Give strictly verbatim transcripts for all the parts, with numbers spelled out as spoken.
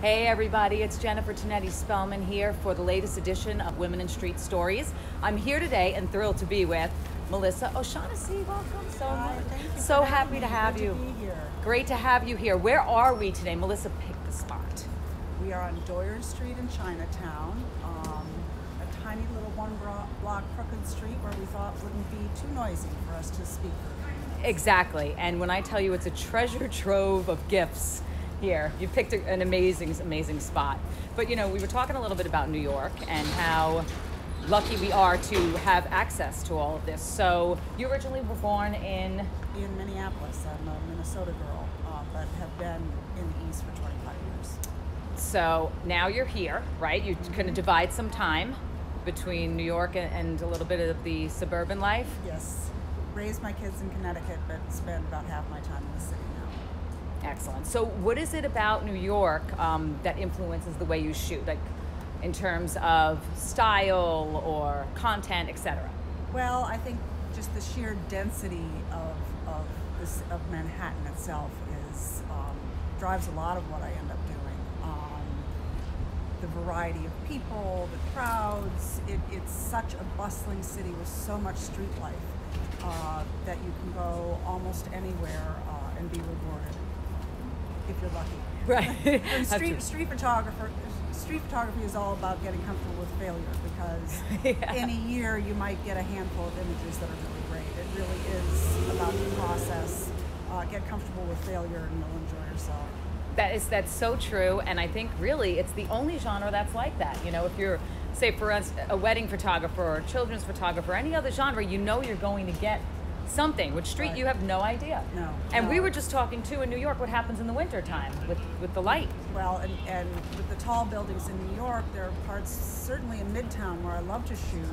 Hey everybody, it's Jennifer Tonetti Spellman here for the latest edition of Women in Street Stories. I'm here today and thrilled to be with Melissa O'Shaughnessy. Welcome. So, Hi, thank you so happy me. to have Good you. To be here. Great to have you here. Where are we today? Melissa, pick the spot. We are on Doyer Street in Chinatown. Um, a tiny little one block crooked street where we thought wouldn't be too noisy for us to speak. Exactly. And when I tell you it's a treasure trove of gifts here, you picked an amazing, amazing spot. But you know, we were talking a little bit about New York and how lucky we are to have access to all of this. So you originally were born in? In Minneapolis. I'm a Minnesota girl, uh, but have been in the East for twenty-five years. So now you're here, right? You're mm-hmm. gonna divide some time between New York and, and a little bit of the suburban life? Yes. Raised my kids in Connecticut, but spend about half my time in the city now. Excellent. So what is it about New York um, that influences the way you shoot? Like, in terms of style or content, et cetera? Well, I think just the sheer density of of, this, of Manhattan itself is um, drives a lot of what I end up doing. Um, the variety of people, the crowds, it, it's such a bustling city with so much street life uh, that you can go almost anywhere uh, and be rewarded if you're lucky. Right. And street, street photographer, Street photography is all about getting comfortable with failure because yeah. in a year you might get a handful of images that are really great. It really is about the process. Uh, get comfortable with failure and you'll enjoy yourself. That is, that's so true, and I think really it's the only genre that's like that. You know, if you're, say for us, a wedding photographer or a children's photographer, any other genre, you know you're going to get something. With street, right. you have no idea. No. And no. we were just talking too in New York what happens in the winter time with, with the light. Well, and, and with the tall buildings in New York, there are parts, certainly in Midtown, where I love to shoot.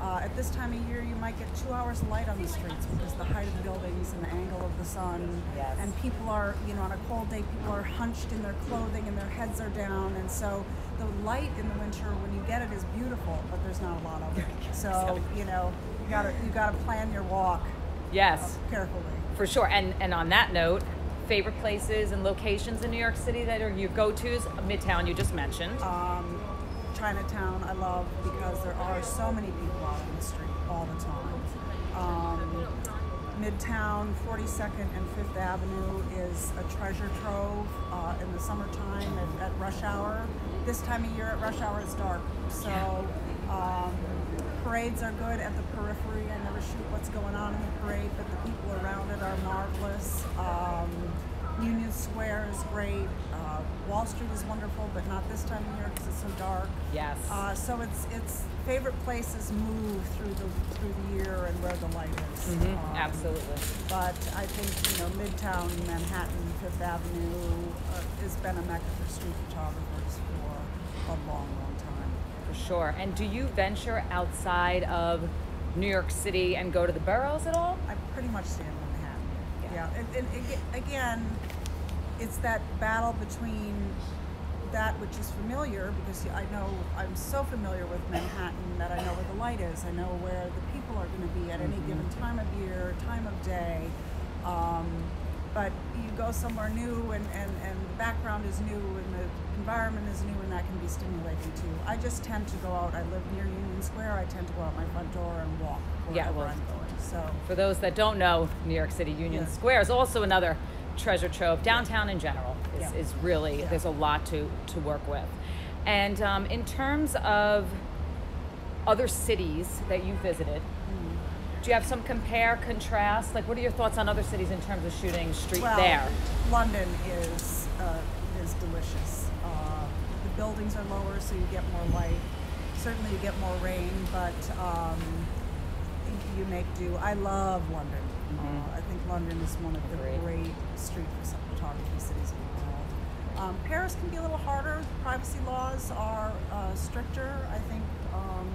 Uh, at this time of year, you might get two hours of light on the streets because the height of the buildings and the angle of the sun. Yes. And people are, you know, on a cold day, people are hunched in their clothing and their heads are down. And so the light in the winter, when you get it, is beautiful, but there's not a lot of it. So, you know, you gotta, you gotta plan your walk. Yes, uh, carefully. For sure. And and on that note, favorite places and locations in New York City that are your go-tos? Midtown, you just mentioned. Um, Chinatown, I love because there are so many people out on the street all the time. Um, Midtown, forty-second and fifth Avenue is a treasure trove uh, in the summertime at, at rush hour. This time of year at rush hour it's dark, so um, parades are good at the periphery. I never shoot what's going on in the parade, but the people around it are marvelous. Um, Union Square is great. Uh, Wall Street is wonderful, but not this time of year because it's so dark. Yes. Uh, so it's it's favorite places move through the through the year and where the light is. Mm-hmm. um, Absolutely. But I think you know Midtown, Manhattan, Fifth Avenue uh, has been a mecca for street photographers for a long, long time. For sure. And do you venture outside of New York City and go to the boroughs at all? I pretty much stay in Manhattan. Yeah. yeah. And, and, and again, it's that battle between that which is familiar, because I know I'm so familiar with Manhattan that I know where the light is. I know where the people are going to be at any mm-hmm. given time of year, time of day. Um, but you go somewhere new and, and, and the background is new and the environment is new and that can be stimulating too. I just tend to go out, I live near Union Square, I tend to go out my front door and walk wherever yeah, well, I'm going. So. For those that don't know, New York City, Union yeah. Square is also another treasure trove. Downtown in general is, yeah. is really, yeah. there's a lot to, to work with. And um, in terms of other cities that you visited, do you have some compare, contrast? Like, what are your thoughts on other cities in terms of shooting street well, there? London is uh, is delicious. Uh, the buildings are lower, so you get more light. Certainly, you get more rain, but um, you make do. I love London. Mm-hmm. uh, I think London is one of the great, great street photography cities in the world. Um, Paris can be a little harder. Privacy laws are uh, stricter, I think. Um,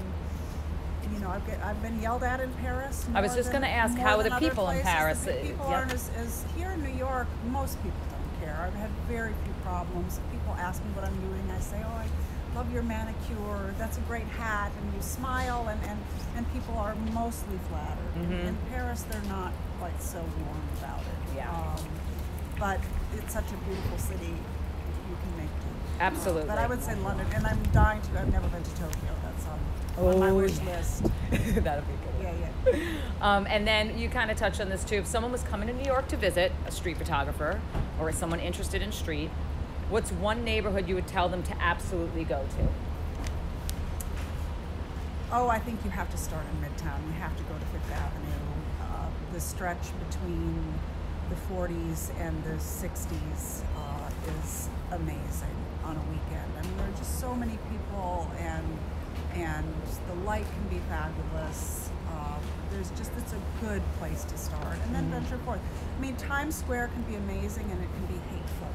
You know, I've, get, I've been yelled at in Paris. I was just going to ask, how are the people in Paris? The people yep. aren't as, as here in New York. Most people don't care. I've had very few problems. People ask me what I'm doing. I say, oh, I love your manicure. That's a great hat. And you smile, and, and, and people are mostly flattered. Mm-hmm. in, in Paris, they're not quite so warm about it. Yeah. Um, but it's such a beautiful city. you can make them. Absolutely. But I would say London, and I'm dying to. I've never been to Tokyo. That's on, oh, on my wish list. That'll be good. Yeah, yeah. Um, and then you kind of touched on this too. If someone was coming to New York to visit, a street photographer, or is someone interested in street, what's one neighborhood you would tell them to absolutely go to? Oh, I think you have to start in Midtown. You have to go to Fifth Avenue. Uh, the stretch between the forties and the sixties uh, is amazing on a weekend. I mean, there are just so many people, and and the light can be fabulous. Uh, there's just, it's a good place to start, and then venture forth. I mean, Times Square can be amazing, and it can be hateful.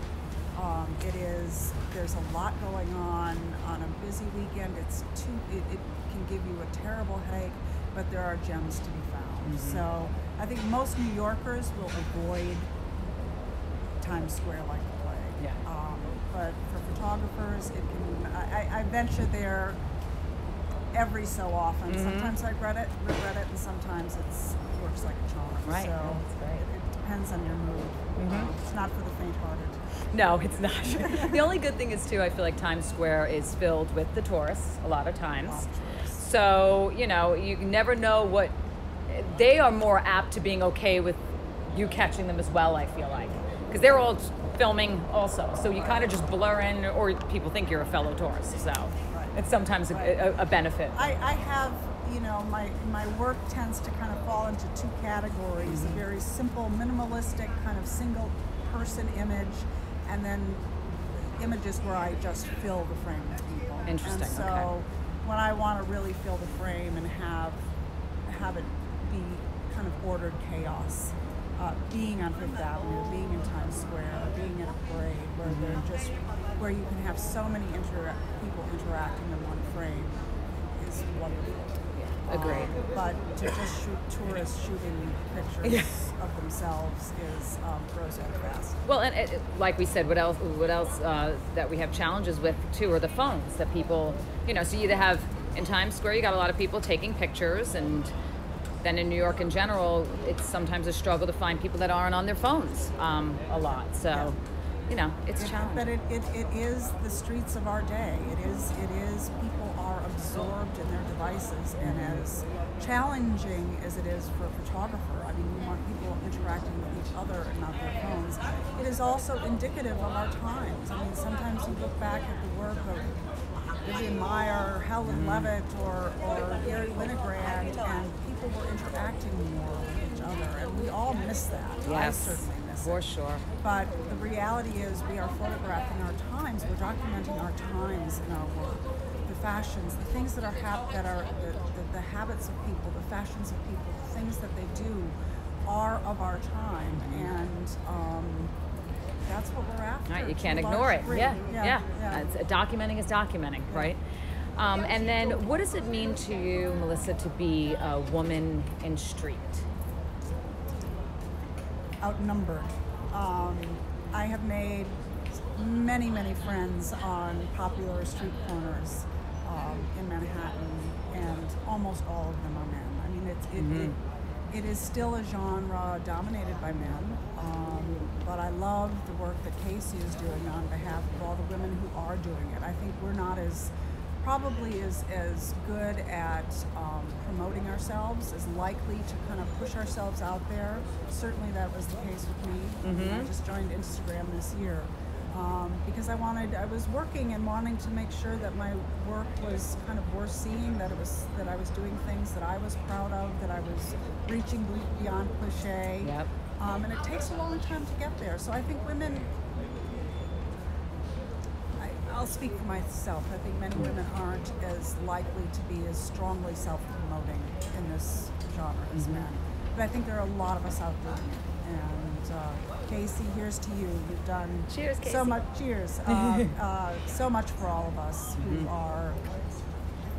Um, it is, there's a lot going on on a busy weekend. It's too, it, it can give you a terrible headache, but there are gems to be found. Mm-hmm. So I think most New Yorkers will avoid Times Square like the plague. Yeah. Um, but for photographers, it can, I, I venture there every so often. Mm-hmm. Sometimes I regret it, regret it, and sometimes it's, it works like a charm. Right. So it, it depends on your mood. Mm-hmm. It's not for the faint-hearted. No, it's not. The only good thing is, too, I feel like Times Square is filled with the tourists a lot of times. Lot of tourists. So, you know, you never know what... They are more apt to being okay with you catching them as well, I feel like. Because they're all filming also. So you kind of just blur in, or people think you're a fellow tourist. So right. It's sometimes right. a, a benefit. I, I have, you know, my, my work tends to kind of fall into two categories. Mm-hmm. A very simple, minimalistic, kind of single person image, and then images where I just fill the frame with people. Interesting, and so okay. When I want to really fill the frame and have, have it be kind of ordered chaos, uh, being on Fifth Avenue, being in Times Square, being at a parade where they're just, where you can have so many inter people interacting in one frame is wonderful. Yeah, agreed. Um, but to just shoot tourists shooting pictures yeah. of themselves is um, gross and fast. Well, and it, like we said, what else? What else uh, that we have challenges with too are the phones that people, you know. So you either have in Times Square, you got a lot of people taking pictures and. Then in New York in general, it's sometimes a struggle to find people that aren't on their phones um, a lot. So, yeah. you know, it's a challenge. But it, it, it is the streets of our day. It is, it is, people are absorbed in their devices. And as challenging as it is for a photographer, I mean, we want people interacting with each other and not their phones. It is also indicative of our times. I mean, sometimes you look back at the work of Vivian Maier, Helen mm-hmm. Levitt, or, or Gary Winogrand, and people were interacting more with each other, and we all miss that. Yes, I certainly miss for it. Sure. But the reality is we are photographing our times, we're documenting our times in our work. The fashions, the things that are, hap that are the, the, the habits of people, the fashions of people, the things that they do are of our time, and um, that's what we're after. Right, you can't ignore it. Yeah, yeah. yeah. yeah. Uh, it's, uh, documenting is documenting, yeah. right? Um, and then what does it mean to you, Melissa, to be a woman in street? Outnumbered. Um, I have made many, many friends on popular street corners um, in Manhattan, and almost all of them are men. I mean, it's, it, mm-hmm. it, It is still a genre dominated by men, um, but I love the work that Casey is doing on behalf of all the women who are doing it. I think we're not as, probably as, as good at um, promoting ourselves, as likely to kind of push ourselves out there. Certainly that was the case with me. Mm-hmm. I just joined Instagram this year um, because I wanted, I was working and wanting to make sure that my work was kind of worth seeing, that it was, that I was doing things that I was proud of, that I was reaching beyond cliche, yep. um, and it takes a long time to get there. So I think women, I, I'll speak for myself, I think many women aren't as likely to be as strongly self-promoting in this genre as mm-hmm. men. But I think there are a lot of us out there. And uh, Casey, here's to you. You've done cheers, so much, cheers, uh, uh, so much for all of us mm-hmm. who are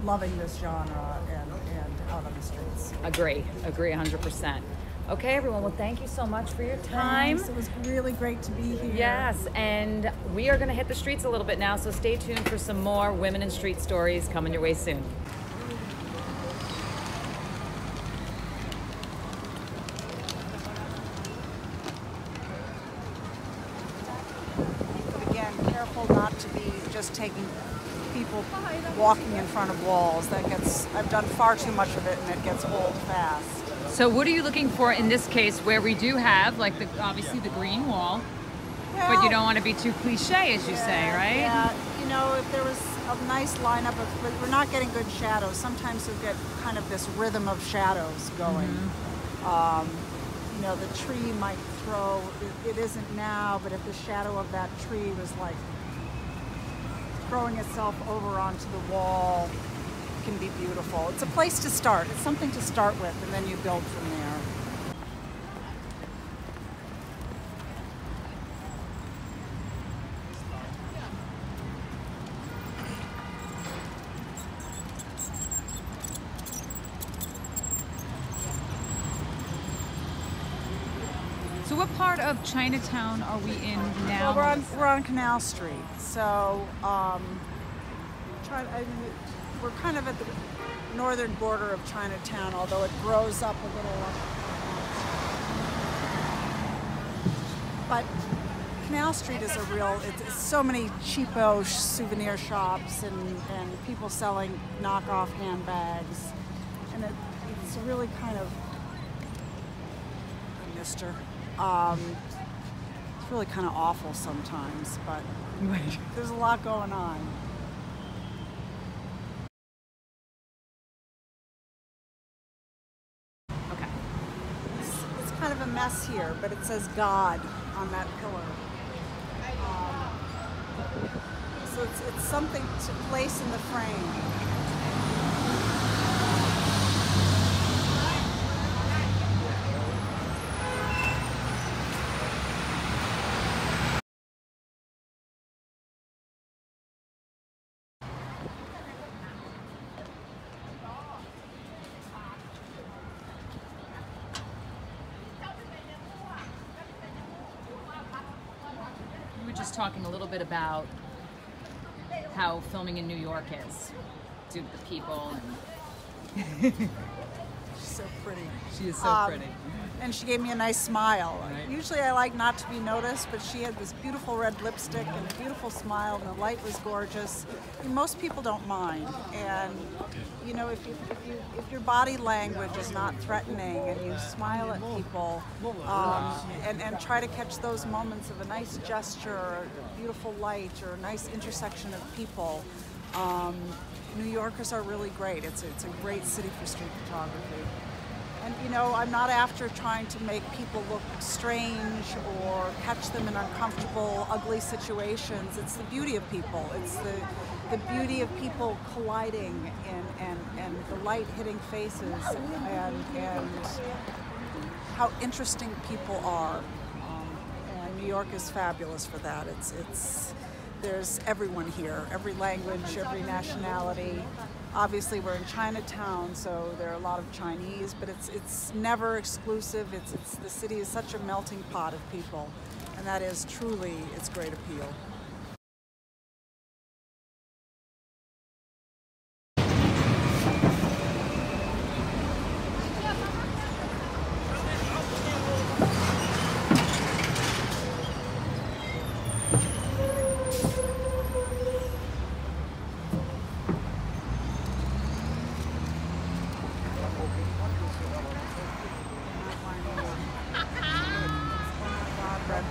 loving this genre and, and out on the streets. Agree, agree one hundred percent. Okay, everyone, well, thank you so much for your time. Thanks. It was really great to be here. Yes, and we are gonna hit the streets a little bit now, so stay tuned for some more Women in Street stories coming your way soon. Again, careful not to be just taking people walking in front of walls. That gets, I've done far too much of it, and it gets old fast. So what are you looking for in this case where we do have, like, the obviously the green wall, well, but you don't want to be too cliche, as you yeah, say, right? Yeah, you know, if there was a nice lineup of, but we're not getting good shadows. Sometimes you'll get kind of this rhythm of shadows going. Mm-hmm. um, you know, the tree might throw, it, it isn't now, but if the shadow of that tree was like throwing itself over onto the wall, can be beautiful. It's a place to start. It's something to start with, and then you build from there. So what part of Chinatown are we in now? Well, we're on, we're on Canal Street. So um, try, I mean, we're kind of at the northern border of Chinatown, although it grows up a little. But Canal Street is a real, it's, it's so many cheapo souvenir shops and, and people selling knockoff handbags. And it, it's really kind of, I missed her. Um, it's really kind of awful sometimes, but there's a lot going on. Kind of a mess here, but it says God on that pillar. Um, so it's, it's something to place in the frame. Just talking a little bit about how filming in New York is due to the people. And she's so pretty. She is so um, pretty. And she gave me a nice smile. Right. Usually I like not to be noticed, but she had this beautiful red lipstick and a beautiful smile, and the light was gorgeous. And most people don't mind. And you know, if you, if, you, if your body language is not threatening and you smile at people um, and, and try to catch those moments of a nice gesture or beautiful light or a nice intersection of people, um, New Yorkers are really great. It's a, it's a great city for street photography. And you know, I'm not after trying to make people look strange or catch them in uncomfortable, ugly situations. It's the beauty of people. It's the the beauty of people colliding and, and, and the light hitting faces and, and how interesting people are. Um, and New York is fabulous for that. It's, it's, there's everyone here, every language, every nationality. Obviously we're in Chinatown, so there are a lot of Chinese, but it's, it's never exclusive. It's, it's, the city is such a melting pot of people, and that is truly its great appeal.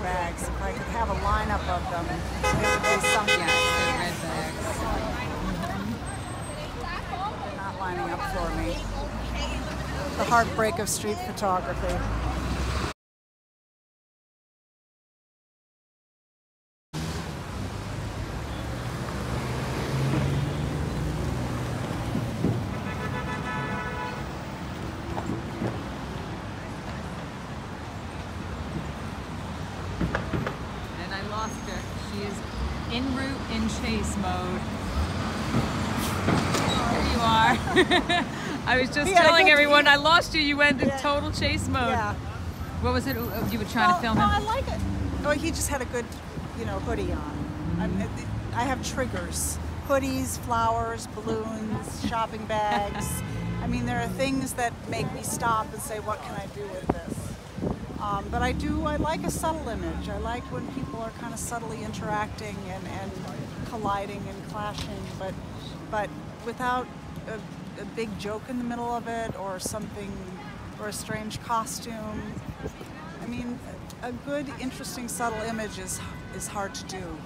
Bags. If I could have a lineup of them, there would be something. Yes, they're red bags. Mm-hmm. They're not lining up for me. The heartbreak of street photography. In route, in chase mode. Here you are. I was just yeah, telling everyone, I lost you. You went in yeah. total chase mode. Yeah. What was it you were trying no, to film no, him? I like it. Oh, he just had a good, you know, hoodie on. I'm, I have triggers: hoodies, flowers, balloons, shopping bags. I mean, there are things that make me stop and say, "What can I do with this?" Um, but I do, I like a subtle image. I like when people are kind of subtly interacting and, and colliding and clashing, but but without a, a big joke in the middle of it or something, or a strange costume. I mean, a good, interesting, subtle image is, is hard to do.